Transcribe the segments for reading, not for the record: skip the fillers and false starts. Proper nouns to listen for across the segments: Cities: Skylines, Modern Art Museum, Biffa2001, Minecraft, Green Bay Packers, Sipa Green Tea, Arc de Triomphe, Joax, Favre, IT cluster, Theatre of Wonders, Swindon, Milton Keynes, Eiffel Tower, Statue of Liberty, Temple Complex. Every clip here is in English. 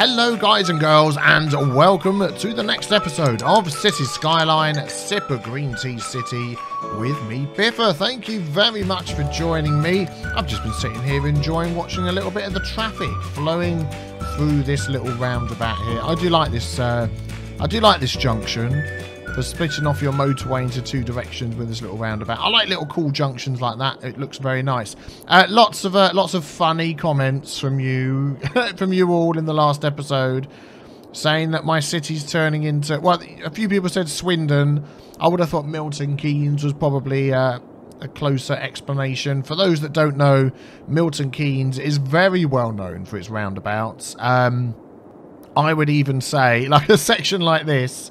Hello guys and girls, and welcome to the next episode of City Skyline, Sipa Green Tea City, with me, Biffa. Thank you very much for joining me. I've just been sitting here enjoying watching a little bit of the traffic flowing through this little roundabout here. I do like this, I do like this junction for splitting off your motorway into two directions with this little roundabout. I like little cool junctions like that. It looks very nice. Lots of funny comments from you all in the last episode, saying that my city's turning into, well, a few people said Swindon. I would have thought Milton Keynes was probably a closer explanation. For those that don't know, Milton Keynes is very well known for its roundabouts. I would even say, like, a section like this,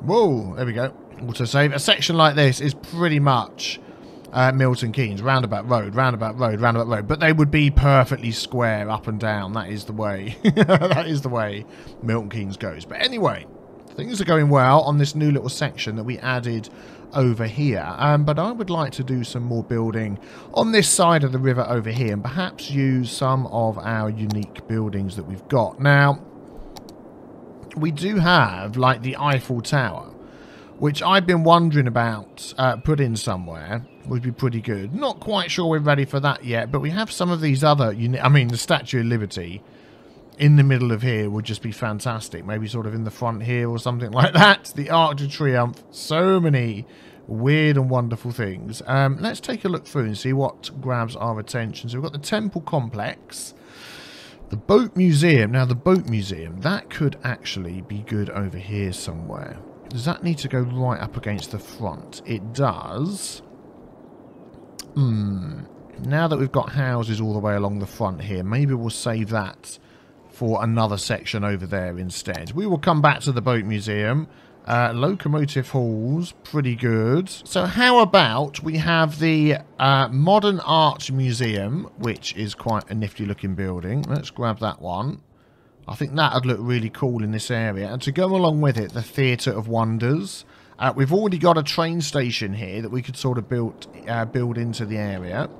whoa, there we go, autosave. A section like this is pretty much Milton Keynes, roundabout road, roundabout road, roundabout road. But they would be perfectly square up and down. That is the way, that is the way Milton Keynes goes. But anyway, things are going well on this new little section that we added over here. But I would like to do some more building on this side of the river over here, and perhaps use some of our unique buildings that we've got. Now, we do have, like, the Eiffel Tower, which I've been wondering about putting somewhere. Would be pretty good. Not quite sure we're ready for that yet, but we have some of these other... I mean, the Statue of Liberty in the middle of here would just be fantastic. Maybe sort of in the front here or something like that. The Arc de Triomphe. So many weird and wonderful things. Let's take a look through and see what grabs our attention. So we've got the Temple Complex. The Boat Museum. Now, the Boat Museum, that could actually be good over here somewhere. Does that need to go right up against the front? It does. Now that we've got houses all the way along the front here, maybe we'll save that for another section over there instead. We will come back to the Boat Museum. Locomotive halls, pretty good. So how about we have the Modern Art Museum, which is quite a nifty looking building. Let's grab that one. I think that would look really cool in this area. And to go along with it, the Theatre of Wonders. We've already got a train station here that we could sort of build into the area.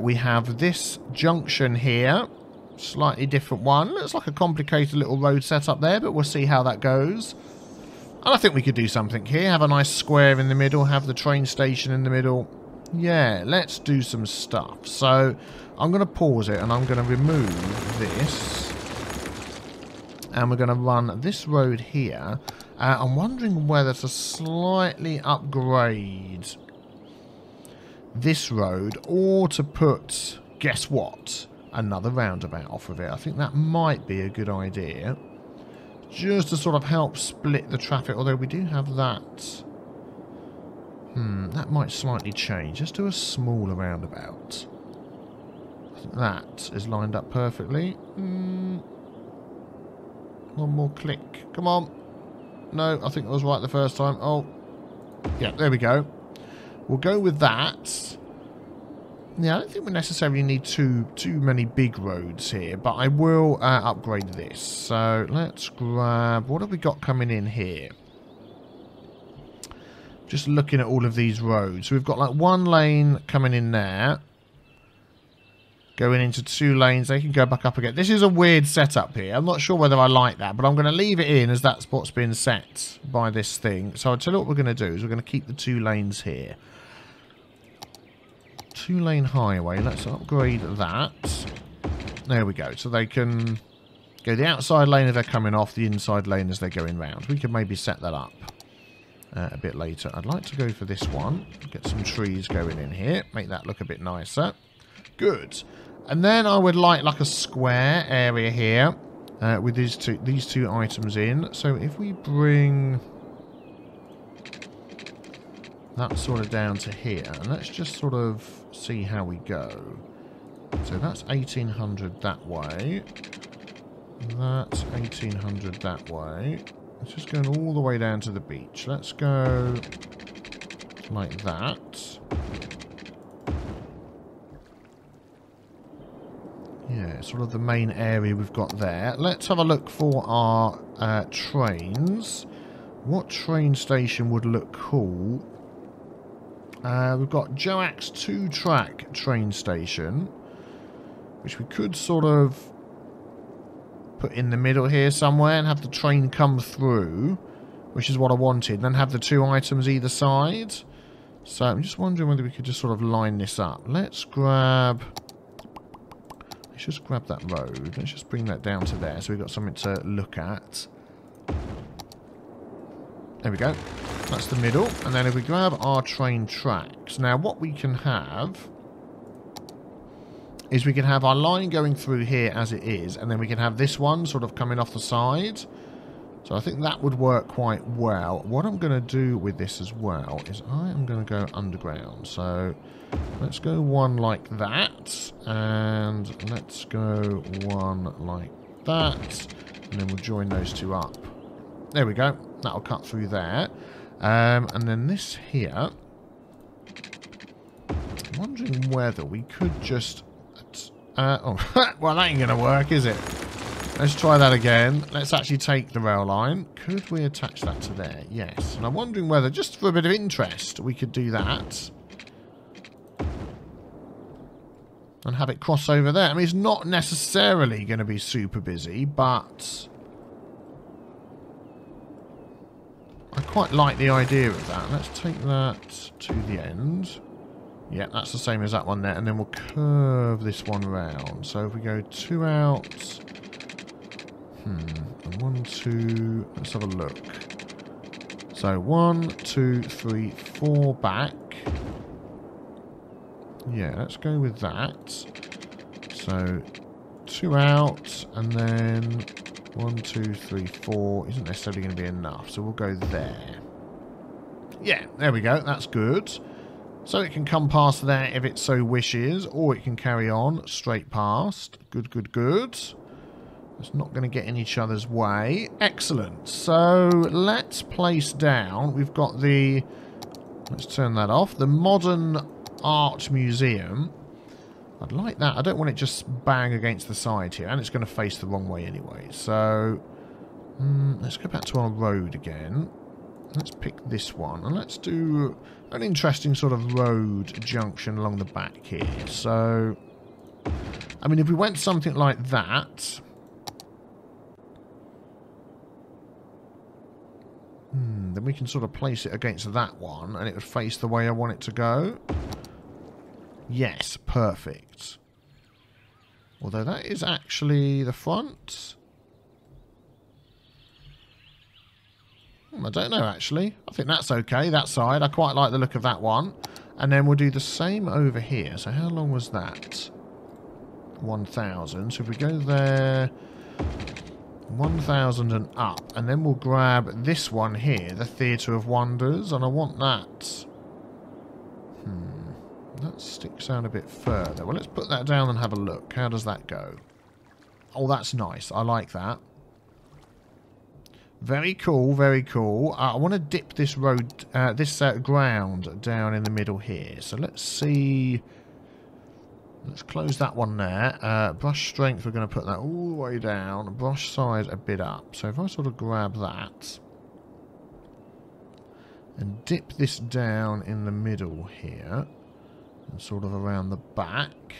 We have this junction here. Slightly different one. Looks like a complicated little road setup there, but we'll see how that goes. And I think we could do something here. Have a nice square in the middle. Have the train station in the middle. Yeah, let's do some stuff. So I'm going to pause it and I'm going to remove this. And we're going to run this road here. I'm wondering whether to slightly upgrade this road or to put, guess what, another roundabout off of it. I think that might be a good idea. Just to sort of help split the traffic, although we do have that. That might slightly change. Let's do a smaller roundabout. I think that is lined up perfectly. One more click. Come on. No, I think I was right the first time. Oh, yeah, there we go. We'll go with that. Yeah, I don't think we necessarily need too many big roads here, but I will upgrade this. So let's grab... what have we got coming in here? Just looking at all of these roads. We've got, like, one lane coming in there. Going into two lanes. They can go back up again. This is a weird setup here. I'm not sure whether I like that, but I'm going to leave it in as that's what's been set by this thing. So I'll tell you what we're going to do is we're going to keep the two lanes here. Two-lane highway. Let's upgrade that. There we go. So they can go the outside lane as they're coming off, the inside lane as they're going round. We could maybe set that up a bit later. I'd like to go for this one. Get some trees going in here. Make that look a bit nicer. Good. And then I would like a square area here with these two items in. So if we bring... that's sort of down to here. And let's just sort of see how we go. So that's 1800 that way. That's 1800 that way. It's just going all the way down to the beach. Let's go like that. Yeah, sort of the main area we've got there. Let's have a look for our trains. What train station would look cool? We've got Joax 2-track train station, which we could sort of put in the middle here somewhere and have the train come through, which is what I wanted. Then have the two items either side. So I'm just wondering whether we could just sort of line this up. Let's just grab that road. Let's just bring that down to there so we've got something to look at. There we go. That's the middle. And then if we grab our train tracks. Now what we can have is we can have our line going through here as it is, and then we can have this one sort of coming off the side. So I think that would work quite well. What I'm going to do with this as well is I am going to go underground. So let's go one like that, and let's go one like that, and then we'll join those two up. There we go. That'll cut through there. And then this here, I'm wondering whether we could just... oh, well, that ain't going to work, is it? Let's try that again. Let's actually take the rail line. Could we attach that to there? Yes. And I'm wondering whether, just for a bit of interest, we could do that. And have it cross over there. I mean, it's not necessarily going to be super busy, but... I quite like the idea of that. Let's take that to the end. Yeah, that's the same as that one there. And then we'll curve this one round. So if we go two out... And one, two... Let's have a look. So one, two, three, four back. Yeah, let's go with that. So two out, and then one, two, three, four. Isn't necessarily going to be enough. So we'll go there. Yeah, there we go. That's good. So it can come past there if it so wishes, or it can carry on straight past. Good, good, good. It's not going to get in each other's way. Excellent. So let's place down. We've got the... Let's turn that off. The Modern Art Museum. I'd like that. I don't want it just bang against the side here. And it's going to face the wrong way anyway. So let's go back to our road again. Let's pick this one, and let's do an interesting sort of road junction along the back here. So, I mean, if we went something like that... then we can sort of place it against that one, and it would face the way I want it to go. Yes, perfect. Although that is actually the front... I don't know, actually. I think that's okay, that side. I quite like the look of that one. And then we'll do the same over here. So how long was that? 1,000. So if we go there, 1,000 and up. And then we'll grab this one here, the Theatre of Wonders. And I want that... That sticks out a bit further. Well, let's put that down and have a look. How does that go? Oh, that's nice. I like that. Very cool, very cool. I want to dip this road, this ground down in the middle here. So let's see. Let's close that one there. Brush strength, we're going to put that all the way down. Brush size a bit up. So if I sort of grab that and dip this down in the middle here and sort of around the back.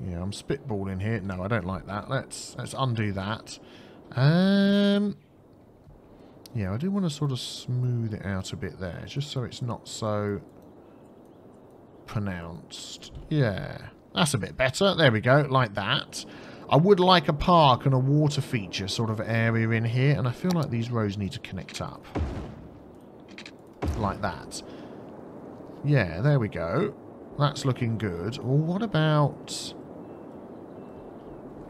Yeah, I'm spitballing here. No, I don't like that. Let's undo that. Yeah, I do want to sort of smooth it out a bit there, just so it's not so pronounced. Yeah, that's a bit better. There we go, like that. I would like a park and a water feature sort of area in here, and I feel like these rows need to connect up. Like that. Yeah, there we go. That's looking good. Well, what about...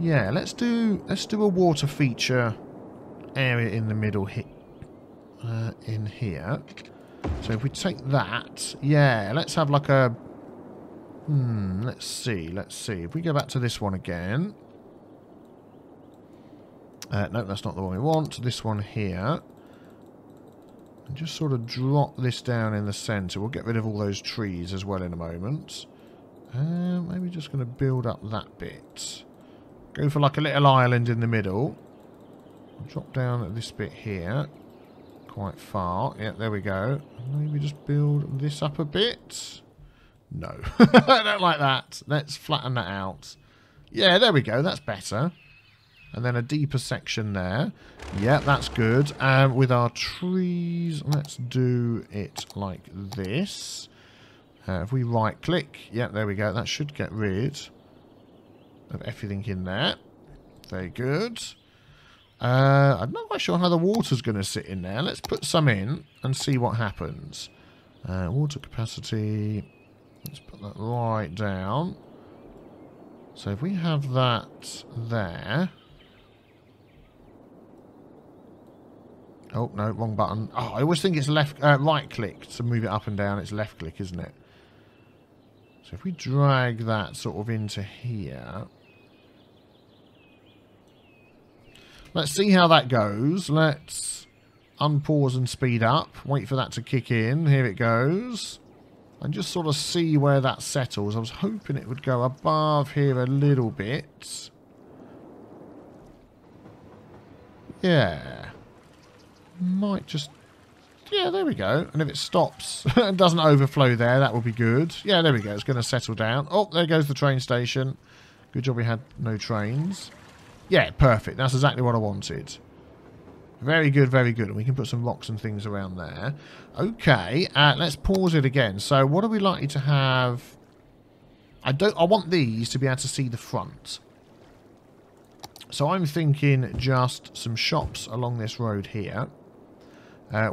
Yeah, let's do a water feature area in the middle here, in here. So if we take that, yeah, let's have like a... let's see. If we go back to this one again. No, that's not the one we want. This one here. And just sort of drop this down in the centre. We'll get rid of all those trees as well in a moment. Maybe just going to build up that bit. Go for like a little island in the middle. Drop down at this bit here. Quite far. Yeah, there we go. Maybe just build this up a bit. No. I don't like that. Let's flatten that out. Yeah, there we go. That's better. And then a deeper section there. Yeah, that's good. With our trees, let's do it like this. If we right click, yeah, there we go. That should get rid of everything in there. Very good. I'm not quite sure how the water's going to sit in there. Let's put some in and see what happens. Water capacity. Let's put that right down. So if we have that there. Oh, no, wrong button. Oh, I always think it's left, right click to move it up and down. It's left click, isn't it? So if we drag that sort of into here. Let's see how that goes. Let's unpause and speed up. Wait for that to kick in. Here it goes. And just sort of see where that settles. I was hoping it would go above here a little bit. Yeah. Might just... Yeah, there we go. And if it stops and doesn't overflow there, that would be good. Yeah, there we go. It's going to settle down. Oh, there goes the train station. Good job we had no trains. Yeah, perfect. That's exactly what I wanted. Very good, very good. And we can put some rocks and things around there. Okay, let's pause it again. So what are we likely to have? I want these to be able to see the front. So I'm thinking just some shops along this road here.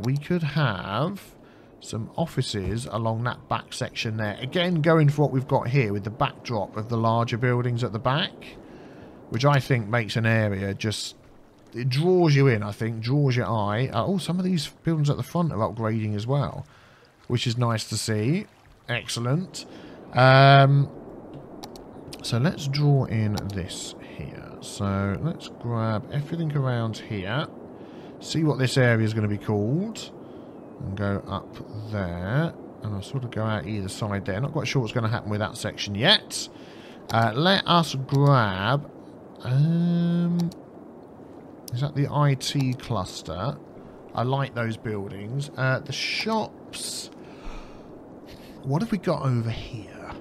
We could have some offices along that back section there. Again, going for what we've got here with the backdrop of the larger buildings at the back. Which I think makes an area just... It draws you in, I think. Draws your eye. Oh, some of these buildings at the front are upgrading as well. Which is nice to see. Excellent. So let's draw in this here. So let's grab everything around here. See what this area is going to be called. And go up there. And I'll sort of go out either side there. Not quite sure what's going to happen with that section yet. Let us grab... is that the IT cluster? I like those buildings. The shops... What have we got over here?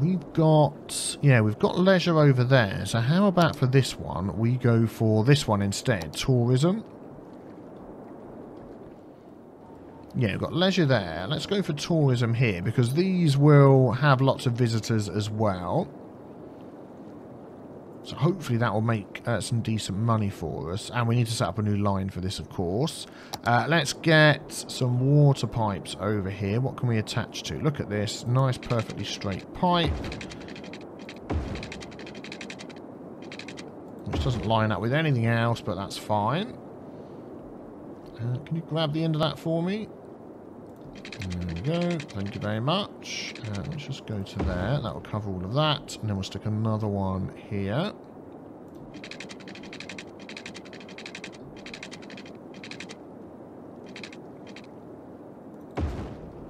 We've got... Yeah, we've got leisure over there. So how about for this one, we go for this one instead. Tourism. Yeah, we've got leisure there. Let's go for tourism here, because these will have lots of visitors as well. So hopefully that will make some decent money for us. And we need to set up a new line for this, of course. Let's get some water pipes over here. What can we attach to? Look at this. Nice, perfectly straight pipe. Which doesn't line up with anything else, but that's fine. Can you grab the end of that for me? There we go. Thank you very much. Let's just go to there. That will cover all of that. And then we'll stick another one here.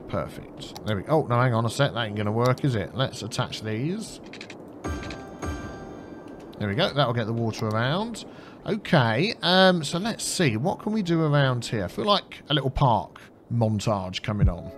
Perfect. There we go. Oh, no, hang on a sec. That ain't going to work, is it? Let's attach these. There we go. That will get the water around. Okay. So let's see. What can we do around here? I feel like a little park montage coming on.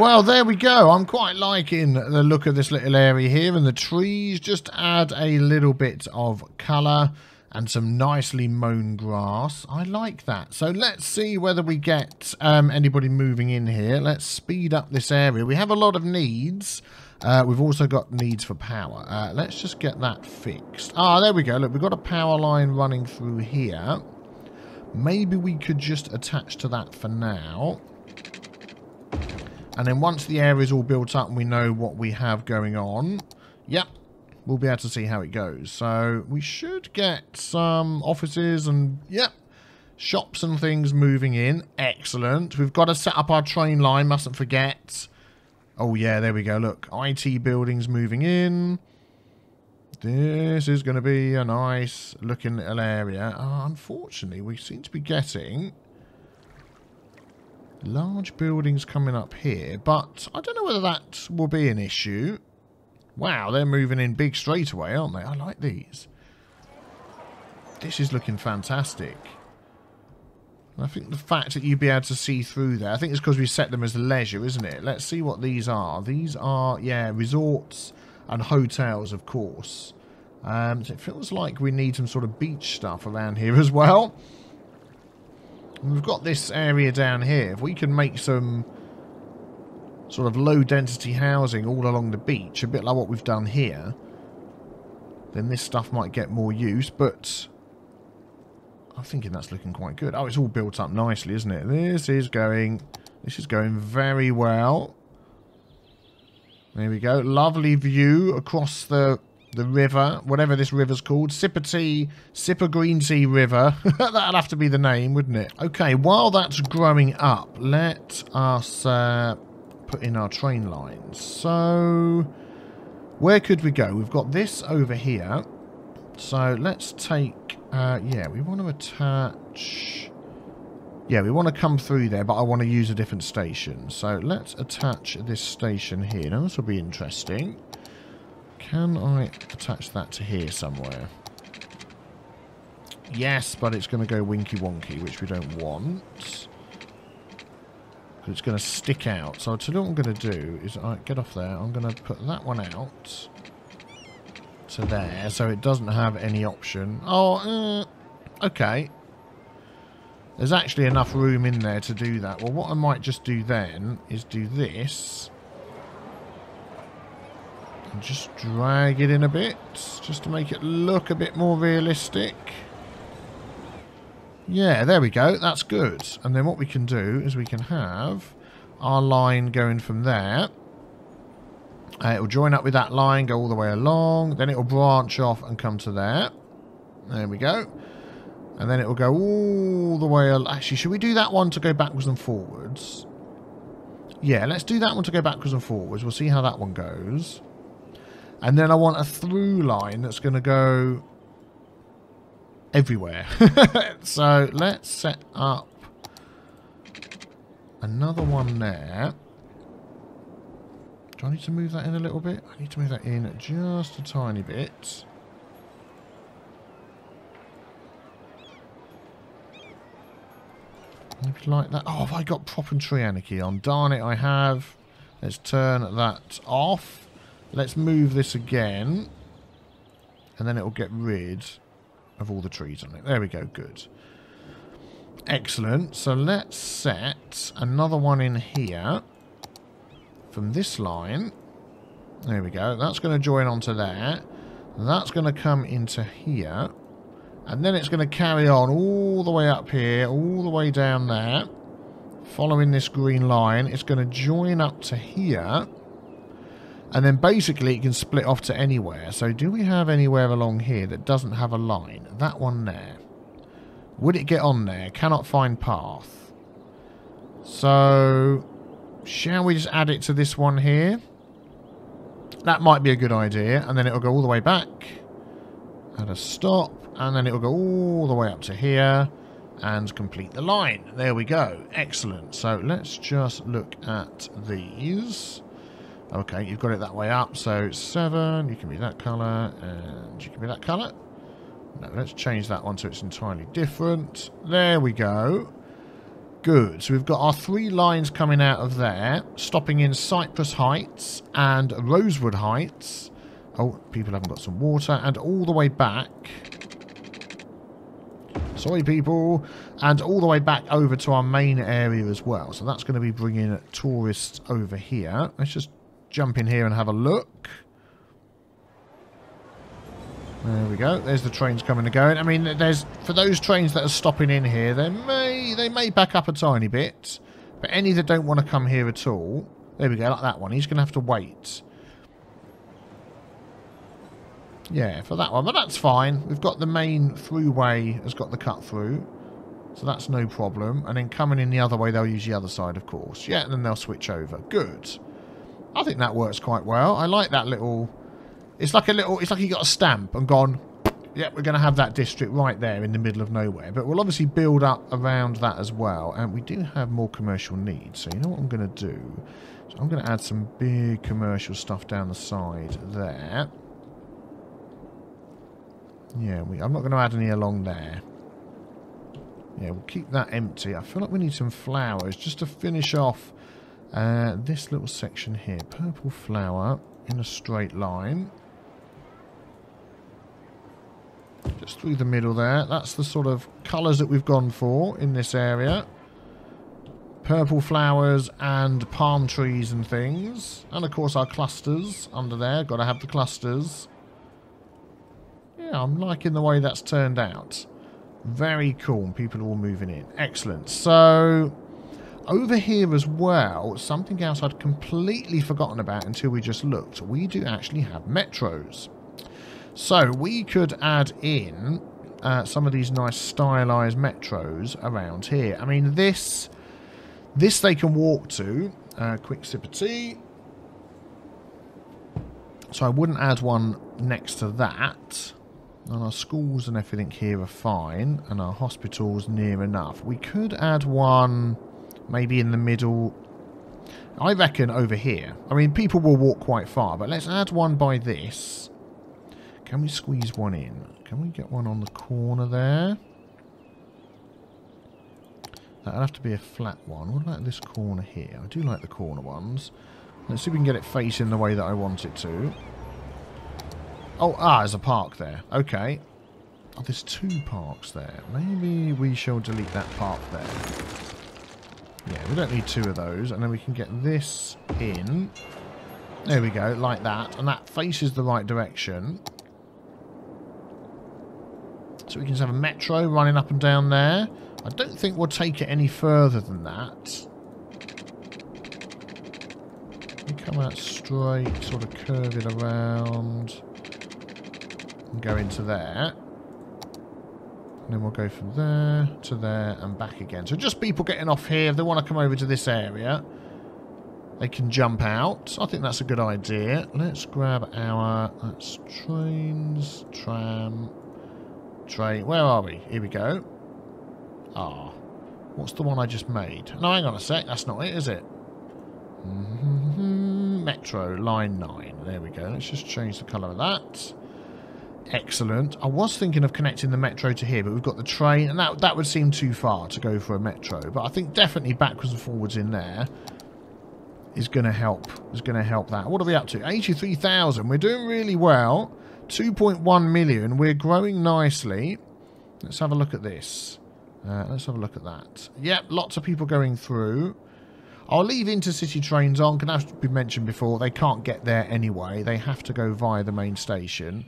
well, there we go. I'm quite liking the look of this little area here, and the trees just add a little bit of colour and some nicely mown grass. I like that. So let's see whether we get anybody moving in here. Let's speed up this area. We have a lot of needs. We've also got needs for power. Let's just get that fixed. Ah, there we go. Look, we've got a power line running through here. Maybe we could just attach to that for now. And then once the area's all built up and we know what we have going on, yep, we'll be able to see how it goes. So we should get some offices and, yep, shops and things moving in. Excellent. We've got to set up our train line, mustn't forget. Oh, yeah, there we go. Look, IT buildings moving in. This is going to be a nice looking little area. Unfortunately, we seem to be getting large buildings coming up here, but I don't know whether that will be an issue. Wow, they're moving in big straight away, aren't they? I like these. This is looking fantastic. I think the fact that you'd be able to see through there, I think it's because we set them as leisure, isn't it? Let's see what these are. These are, yeah, resorts and hotels, of course. So it feels like we need some sort of beach stuff around here as well. And we've got this area down here. If we can make some sort of low-density housing all along the beach, a bit like what we've done here, then this stuff might get more use, but I'm thinking that's looking quite good. Oh, it's all built up nicely, isn't it? This is going very well. There we go. Lovely view across the river, whatever this river's called. SipaGreenTea River. That'll have to be the name, wouldn't it? Okay, while that's growing up, let us put in our train lines. So, where could we go? We've got this over here. So, let's take... yeah, we want to attach... Yeah, we want to come through there, but I want to use a different station. So let's attach this station here. Now, this will be interesting. Can I attach that to here somewhere? Yes, but it's going to go winky-wonky, which we don't want. It's going to stick out. So what I'm going to do is... All right, get off there. I'm going to put that one out to there, so it doesn't have any option. Oh, okay. There's actually enough room in there to do that. Well, what I might just do then is do this and just drag it in a bit, just to make it look a bit more realistic. Yeah, there we go. That's good. And then what we can do is we can have our line going from there. It'll join up with that line, go all the way along, then it'll branch off and come to there. There we go. And then it'll go all the way along. Actually, should we do that one to go backwards and forwards? Yeah, let's do that one to go backwards and forwards. We'll see how that one goes. And then I want a through line that's going to go everywhere. So let's set up another one there. Do I need to move that in a little bit? I need to move that in just a tiny bit. Maybe like that. Oh, have I got prop and tree anarchy on? Darn it, I have. Let's turn that off. Let's move this again. And then it'll get rid of all the trees on it. There we go, good. Excellent. So let's set another one in here. From this line, there we go, that's going to join onto there, that's going to come into here, and then it's going to carry on all the way up here, all the way down there, following this green line. It's going to join up to here, and then basically it can split off to anywhere. So do we have anywhere along here that doesn't have a line? That one there. Would it get on there? Cannot find path. So... shall we just add it to this one here? That might be a good idea. And then it'll go all the way back. Add a stop. And then it'll go all the way up to here. And complete the line. There we go. Excellent. So let's just look at these. Okay, you've got it that way up. So 7. You can be that colour. And you can be that colour. No, let's change that one so it's entirely different. There we go. Good, so we've got our three lines coming out of there, stopping in Cypress Heights and Rosewood Heights. Oh, people haven't got some water. And all the way back. Sorry, people. And all the way back over to our main area as well. So that's going to be bringing tourists over here. Let's just jump in here and have a look. There we go. There's the trains coming and going. I mean, there's for those trains that are stopping in here, they may back up a tiny bit, but any that don't want to come here at all, there we go, like that one. He's going to have to wait. Yeah, for that one, but that's fine. We've got the main throughway has got the cut through, so that's no problem. And then coming in the other way, they'll use the other side, of course. Yeah, and then they'll switch over. Good. I think that works quite well. I like that little. It's like a little, it's like you got a stamp and gone, yeah, we're going to have that district right there in the middle of nowhere. But we'll obviously build up around that as well. And we do have more commercial needs. So you know what I'm going to do? So I'm going to add some big commercial stuff down the side there. Yeah, I'm not going to add any along there. Yeah, we'll keep that empty. I feel like we need some flowers just to finish off this little section here. Purple flower in a straight line. Just through the middle there. That's the sort of colours that we've gone for in this area. Purple flowers and palm trees and things. And of course our clusters under there. Got to have the clusters. Yeah, I'm liking the way that's turned out. Very cool. People are all moving in. Excellent. So over here as well, something else I'd completely forgotten about until we just looked. We do actually have metros. So we could add in some of these nice stylized metros around here. I mean, this they can walk to. Quick sip of tea. So I wouldn't add one next to that. And our schools and everything here are fine. And our hospitals near enough. We could add one maybe in the middle. I reckon over here. I mean, people will walk quite far. But let's add one by this. Can we squeeze one in? Can we get one on the corner there? That'll have to be a flat one. What about this corner here? I do like the corner ones. Let's see if we can get it facing the way that I want it to. Oh, there's a park there. Okay. Oh, there's two parks there. Maybe we shall delete that park there. Yeah, we don't need two of those. And then we can get this in. There we go, like that. And that faces the right direction. So we can just have a metro running up and down there. I don't think we'll take it any further than that. We come out straight, sort of curve it around. And go into there. And then we'll go from there to there and back again. So just people getting off here. If they want to come over to this area, they can jump out. I think that's a good idea. Let's grab our trains, tram. Train. Where are we? Here we go. Ah. What's the one I just made? No, hang on a sec. That's not it, is it? Metro, line 9. There we go. Let's just change the colour of that. Excellent. I was thinking of connecting the metro to here, but we've got the train, and that would seem too far to go for a metro. But I think definitely backwards and forwards in there is going to help. Is going to help that. What are we up to? 83,000. We're doing really well. 2.1 million. We're growing nicely. Let's have a look at this. Let's have a look at that. Yep, lots of people going through. I'll leave intercity trains on. Can have to be mentioned before. They can't get there anyway. They have to go via the main station.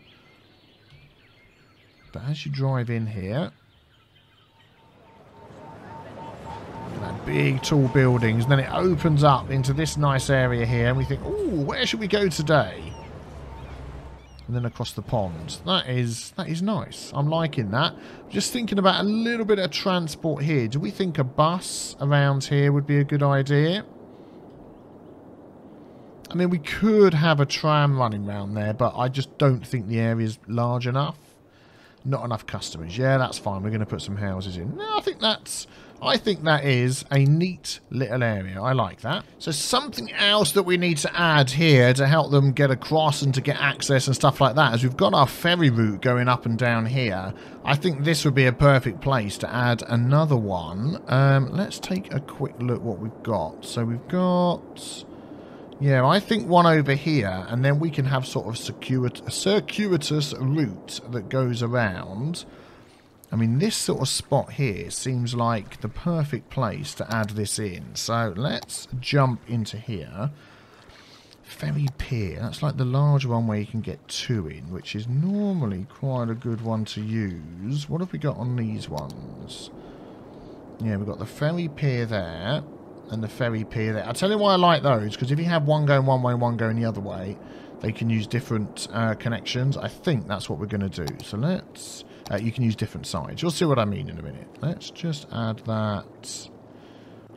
But as you drive in here, look at that big tall buildings. And then it opens up into this nice area here. And we think, ooh, where should we go today? And then across the pond. That is nice. I'm liking that. Just thinking about a little bit of transport here. Do we think a bus around here would be a good idea? I mean, we could have a tram running around there, but I just don't think the area is large enough. Not enough customers. Yeah, that's fine. We're going to put some houses in. No, I think that is a neat little area. I like that. So something else that we need to add here to help them get across and to get access and stuff like that is we've got our ferry route going up and down here. I think this would be a perfect place to add another one. Let's take a quick look what we've got. So we've got... yeah, I think one over here, and then we can have sort of a circuitous route that goes around. I mean, this sort of spot here seems like the perfect place to add this in. So let's jump into here. Ferry Pier, that's like the large one where you can get two in, which is normally quite a good one to use. What have we got on these ones? Yeah, we've got the Ferry Pier there. And the ferry pier there. I'll tell you why I like those, because if you have one going one way, one going the other way, they can use different connections. I think that's what we're going to do. So let's... you can use different sides. You'll see what I mean in a minute. Let's just add that.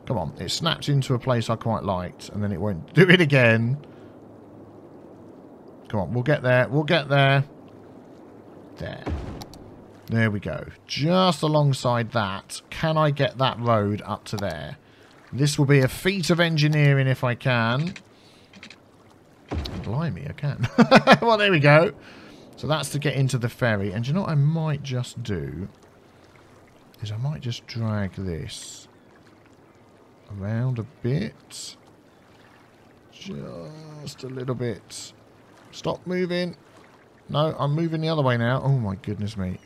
Come on. It snaps into a place I quite liked, and then it won't do it again. Come on. We'll get there. We'll get there. There. There we go. Just alongside that. Can I get that road up to there? This will be a feat of engineering if I can. Blimey, I can. Well, there we go. So that's to get into the ferry. And you know what I might just do? Is I might just drag this around a bit. Just a little bit. Stop moving. No, I'm moving the other way now. Oh, my goodness me.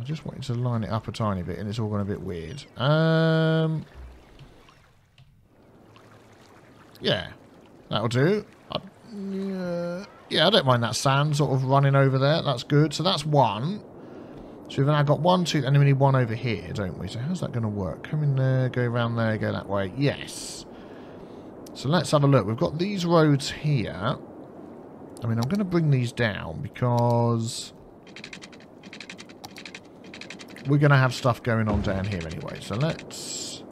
I just wanted to line it up a tiny bit, and it's all gone a bit weird. Yeah, that'll do. Yeah, I don't mind that sand sort of running over there. That's good. So that's one. So we've now got one, two, and we need one over here, don't we? So how's that going to work? Come in there, go around there, go that way. Yes. So let's have a look. We've got these roads here. I mean, I'm going to bring these down because... we're going to have stuff going on down here anyway. So let's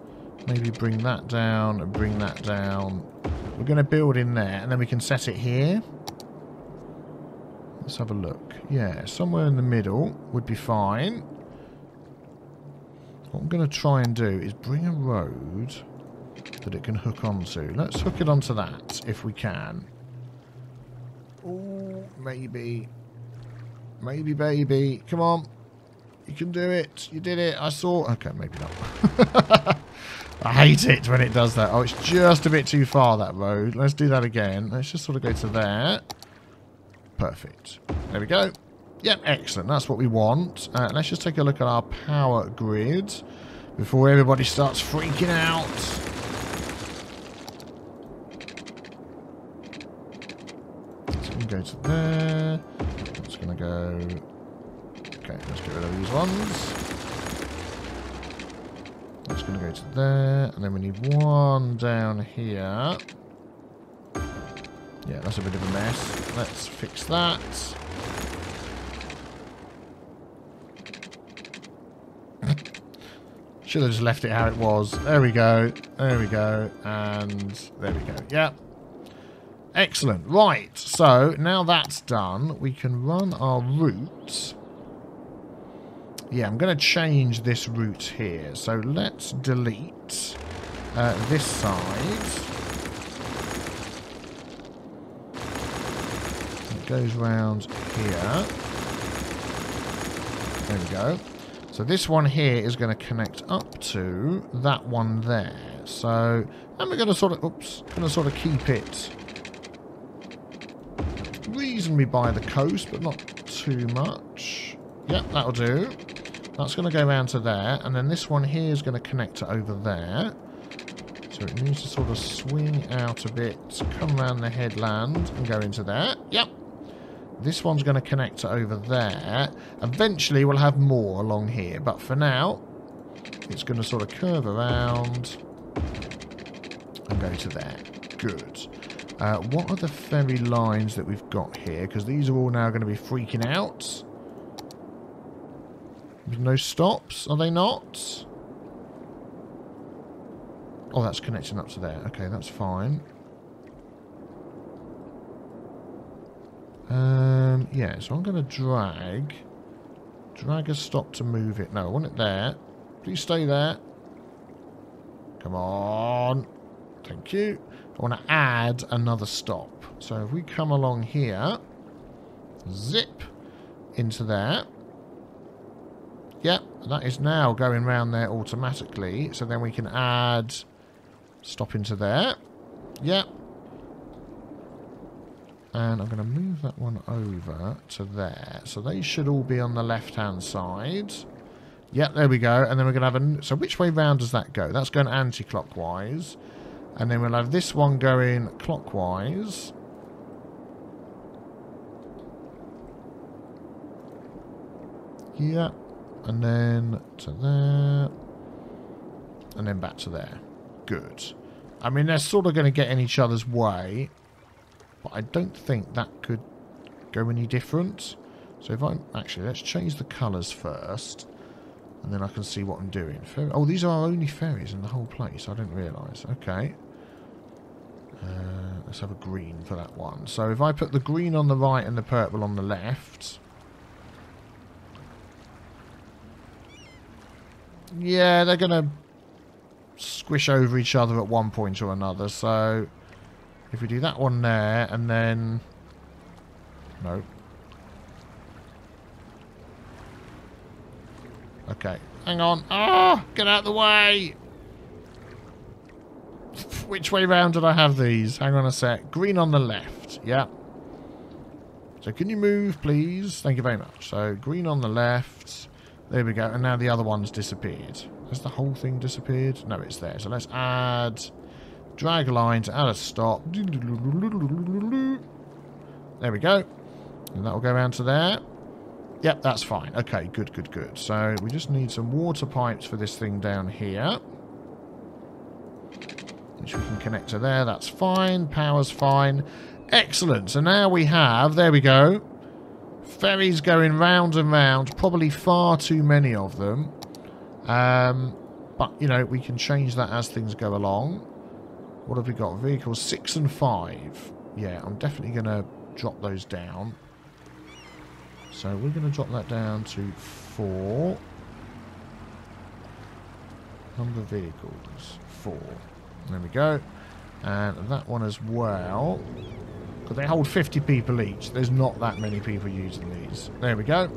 maybe bring that down and bring that down. We're going to build in there, and then we can set it here. Let's have a look. Yeah, somewhere in the middle would be fine. What I'm going to try and do is bring a road that it can hook onto. Let's hook it onto that if we can. Oh, maybe. Maybe, baby. Come on. You can do it. You did it. I saw... okay, maybe not. I hate it when it does that. Oh, it's just a bit too far, that road. Let's do that again. Let's just sort of go to there. Perfect. There we go. Yep, excellent. That's what we want. Let's just take a look at our power grid before everybody starts freaking out. Let's go to there. I'm just going to go... okay, let's get rid of these ones. That's going to go to there. And then we need one down here. Yeah, that's a bit of a mess. Let's fix that. Should have just left it how it was. There we go. There we go. And there we go. Yep. Excellent. Right. So now that's done, we can run our routes. Yeah, I'm going to change this route here. So let's delete this side. It goes round here. There we go. So this one here is going to connect up to that one there. So, and we're going to sort of, oops, going to sort of keep it reasonably by the coast, but not too much. Yep, that'll do. That's going to go round to there, and then this one here is going to connect to over there. So it needs to sort of swing out a bit, come round the headland, and go into there. Yep. This one's going to connect to over there. Eventually, we'll have more along here, but for now, it's going to sort of curve around and go to there. Good. What are the ferry lines that we've got here? Because these are all now going to be freaking out. No stops, are they not? Oh, that's connecting up to there. Okay, that's fine. Yeah, so I'm going to drag a stop to move it. No, I want it there. Please stay there. Come on. Thank you. I want to add another stop. So if we come along here, zip into there. Yep, that is now going round there automatically. So then we can add stop into there. Yep. And I'm going to move that one over to there. So they should all be on the left-hand side. Yep, there we go. And then we're going to have a... So which way round does that go? That's going anti-clockwise. And then we'll have this one going clockwise. Yep. And then to there. And then back to there. Good. I mean, they're sort of going to get in each other's way. But I don't think that could go any different. So if I'm... Actually, let's change the colours first. And then I can see what I'm doing. Oh, these are our only ferries in the whole place. I didn't realise. Okay. Let's have a green for that one. So if I put the green on the right and the purple on the left... Yeah, they're going to squish over each other at one point or another. So if we do that one there and then... No. Okay, hang on. Ah, oh, get out of the way. Which way round did I have these? Hang on a sec. Green on the left. Yeah. So can you move, please? Thank you very much. So green on the left. There we go. And now the other one's disappeared. Has the whole thing disappeared? No, it's there. So let's add drag lines, add a stop. There we go. And that will go round to there. Yep, that's fine. Okay, good, good, good. So we just need some water pipes for this thing down here. Which we can connect to there. That's fine. Power's fine. Excellent. So now we have, there we go, ferries going round and round. Probably far too many of them. But, you know, we can change that as things go along. What have we got? Vehicles 6 and 5. Yeah, I'm definitely going to drop those down. So we're going to drop that down to 4. Number of vehicles, 4. There we go. And that one as well. Because they hold 50 people each. There's not that many people using these. There we go.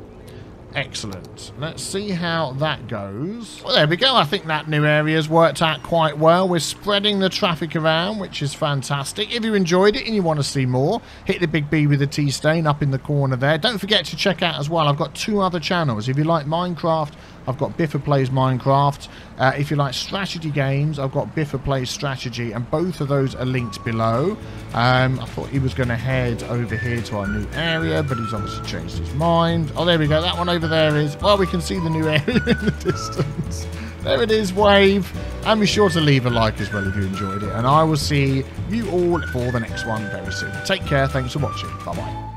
Excellent. Let's see how that goes. Well, there we go. I think that new area's worked out quite well. We're spreading the traffic around, which is fantastic. If you enjoyed it and you want to see more, hit the big B with the T stain up in the corner there. Don't forget to check out as well, I've got 2 other channels. If you like Minecraft, I've got Biffa Plays Minecraft. If you like strategy games, I've got Biffa Plays Strategy, and both of those are linked below. I thought he was going to head over here to our new area, but he's obviously changed his mind. Oh, there we go. That one over there is... Well, we can see the new area in the distance. There it is, wave. And be sure to leave a like as well if you enjoyed it. And I will see you all for the next one very soon. Take care. Thanks for watching. Bye-bye.